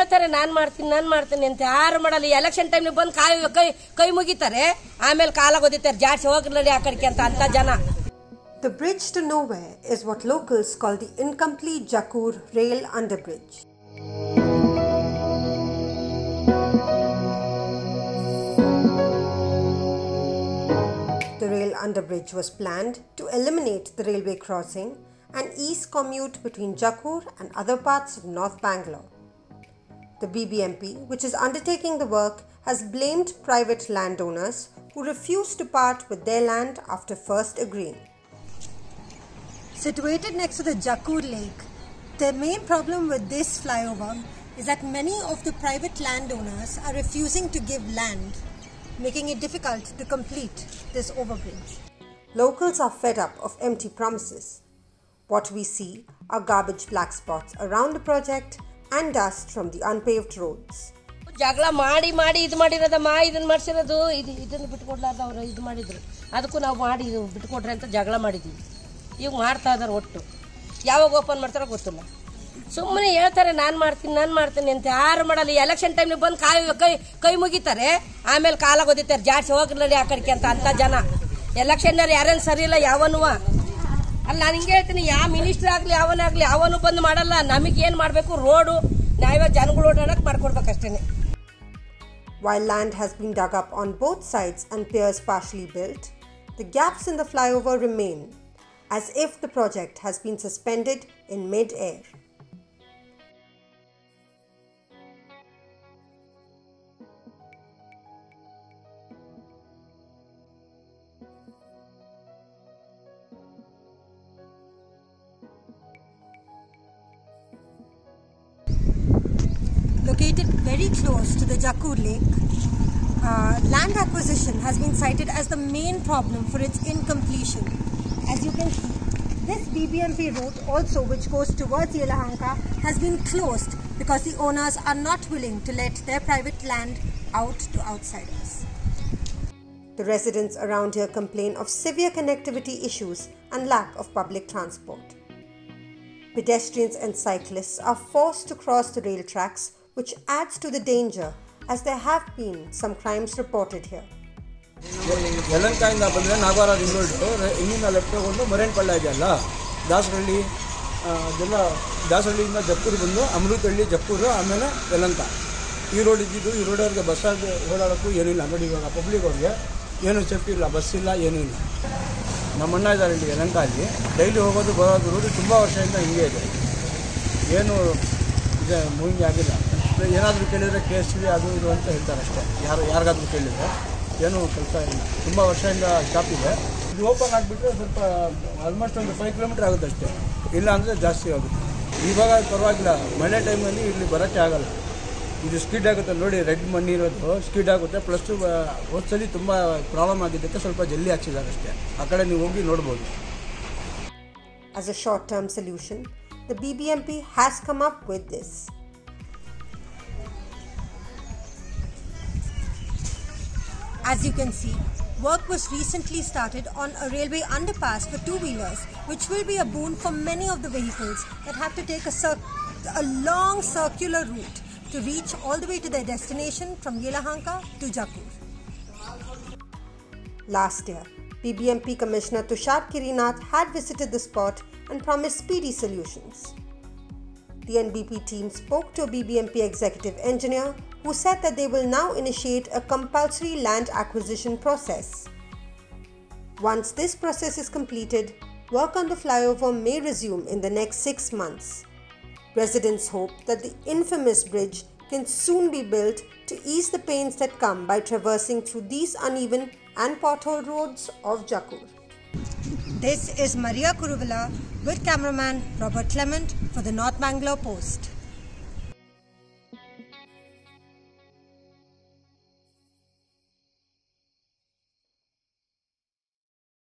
ಹೇಳ್ತಾರೆ ನಾನು ಮಾಡ್ತೀನಿ ಅಂತ ಯಾರು ಮಾಡಲ್ಲ ಎಲೆಕ್ಷನ್ ಟೈಮ್ ನಲ್ಲಿ ಬಂದು ಕೈ ಮುಗಿತಾರೆ ಆಮೇಲೆ ಕಾಲ ಗೊದಿತಾರೆ ಜಾಡ್ಸಿ ಹೋಗ್ಲಿ ಆಕಡೆ ಅಂತ ಅಂತ ಜನ. The bridge to nowhere is what locals call the incomplete Jakkur rail underbridge. The rail underbridge was planned to eliminate the railway crossing and ease commute between Jakkur and other parts of North Bangalore. The BBMP, which is undertaking the work, has blamed private landowners who refused to part with their land after first agreeing. Situated next to the Jakkur Lake, the main problem with this flyover is that many of the private landowners are refusing to give land, making it difficult to complete this overbridge. Locals are fed up of empty promises. What we see are garbage black spots around the project and dust from the unpaved roads. ಜಗಳ ಮಾಡಿ ಇದ್ಮಾಡಿರೋದಮ್ಮ ಇದನ್ನ ಮಾಡ್ಸಿರೋದು ಇದನ್ನ ಬಿಟ್ಕೊಡ್ಲಾರ್ದ ಅವರು ಇದು ಮಾಡಿದ್ರು ಅದಕ್ಕೂ ನಾವು ಮಾಡಿ ಬಿಟ್ಕೊಡ್ರಿ ಅಂತ ಜಗಳ ಮಾಡಿದ್ವಿ. ಈಗ ಮಾಡ್ತಾ ಇದಾರೆ ಒಟ್ಟು ಯಾವಾಗ ಓಪನ್ ಮಾಡ್ತಾರೋ ಗೊತ್ತಿಲ್ಲ. ಸುಮ್ಮನೆ ಹೇಳ್ತಾರೆ ನಾನು ಮಾಡ್ತೀನಿ ಅಂತ ಯಾರು ಮಾಡಲ್ಲ ಎಲೆಕ್ಷನ್ ಟೈಮ್ ನಲ್ಲಿ ಬಂದು ಕೈ ಮುಗಿತಾರೆ ಆಮೇಲೆ ಕಾಲ ಗೊದಿತಾರೆ ಜಾಡ್ಸಿ ಹೋಗ್ಲಿ ಆಕಡೆ ಅಂತ ಅಂತ ಜನ. ಎಲೆಕ್ಷನ್ನಲ್ಲಿ ಯಾರೇನು ಸರಿ ಇಲ್ಲ ಯಾವನುವ ಅಲ್ಲ ನಾನು ಹಿಂಗೆ ಹೇಳ್ತೀನಿ ಯಾವ ಮಿನಿಸ್ಟರ್ ಆಗಲಿ ಅವನು ಬಂದು ಮಾಡಲ್ಲ. ನಮಗೇನು ಮಾಡಬೇಕು ರೋಡು ನಾವೇ ಜನಗಳು ಓಡಾಡಕ್ಕೆ ಮಾಡ್ಕೊಡ್ಬೇಕಷ್ಟೇ. While land has been dug up on both sides and piers partially built, the gaps in the flyover remain, as if the project has been suspended in mid-air. Located very close to the Jakkur Lake, land acquisition has been cited as the main problem for its incompletion. As you can see, this BBMP road also, which goes towards Yelahanka, has been closed because the owners are not willing to let their private land out to outsiders. The residents around here complain of severe connectivity issues and lack of public transport. Pedestrians and cyclists are forced to cross the rail tracks, which adds to the danger, as there have been some crimes reported here. Yelahanka inda bandre Nagara road inna left hogondu Morenpalla idella Dasahalli inda Jakkur bandu Amruthalli Jakkur amele Yelahanka ee road ididu ee road avರಿಗೆ bus ಓಡಾಡಕ್ಕೂ ಏನು ಇಲ್ಲ. ನೋಡಿ ಇವಾಗ public ಅವರಿಗೆ ಏನು safety ಇಲ್ಲ, bus ಇಲ್ಲ, ಏನು ಇಲ್ಲ. ನಮ್ಮ ಅಣ್ಣ ಇದ್ದಾರೆ ಇಲ್ಲಿ Yelahanka ಅಲ್ಲಿ ಡೈಲಿ ಹೋಗೋದು ಬರೋದು ರೂಢಿ ತುಂಬಾ ವರ್ಷದಿಂದ ಹಿಂಗೆ ಇದೆ, ಏನು ಮೂವಿಂಗ್ ಆಗಿಲ್ಲ. ಏನಾದರೂ ಕೇಳಿದರೆ ಕೇಸ್ವಿ ಅದು ಇದು ಅಂತ ಹೇಳ್ತಾರೆ ಅಷ್ಟೇ. ಯಾರಿಗಾದ್ರೂ ಕೇಳಿದರೆ ಏನೂ ಕೆಲಸ ಇಲ್ಲ, ತುಂಬ ವರ್ಷದಿಂದ ಶಾಪ್ ಇದೆ. ಇದು ಓಪನ್ ಆಗಿಬಿಟ್ರೆ ಸ್ವಲ್ಪ ಆಲ್ಮೋಸ್ಟ್ ಒಂದು 5 ಕಿಲೋಮೀಟರ್ ಆಗುತ್ತೆ ಅಷ್ಟೇ, ಇಲ್ಲ ಅಂದರೆ ಜಾಸ್ತಿ ಆಗುತ್ತೆ. ಇವಾಗ ಪರವಾಗಿಲ್ಲ, ಮಳೆ ಟೈಮಲ್ಲಿ ಇಲ್ಲಿ ಬರೋಕ್ಕೆ ಆಗಲ್ಲ. ಇದು ಸ್ಕಿಡ್ ಆಗುತ್ತೆ, ನೋಡಿ ರೆಡ್ ಮಣ್ಣು ಇರೋದು ಸ್ಕಿಡ್ ಆಗುತ್ತೆ. ಪ್ಲಸ್ ಹೋದ್ಸಲಿ ತುಂಬ ಪ್ರಾಬ್ಲಮ್ ಆಗಿದ್ದಕ್ಕೆ ಸ್ವಲ್ಪ ಜಲ್ಲಿ ಹಾಕ್ಸಿದ್ದಾರೆ ಅಷ್ಟೇ, ಆ ಕಡೆ ನೀವು ಹೋಗಿ ನೋಡ್ಬೋದು. As a short-term solution, the BBMP has come up with this. As you can see, work was recently started on a railway underpass for two-wheelers, which will be a boon for many of the vehicles that have to take a long circular route to reach all the way to their destination from Yelahanka to Jakkur. Last year, BBMP Commissioner Tushar Kirinath had visited the spot and promised speedy solutions. The NBP team spoke to a BBMP executive engineer who said that they will now initiate a compulsory land acquisition process. Once this process is completed, work on the flyover may resume in the next 6 months. Residents hope that the infamous bridge can soon be built to ease the pains that come by traversing through these uneven and pothole roads of Jakkur. This is Maria Kuruvilla with cameraman Robert Clement for the North Bangalore Post.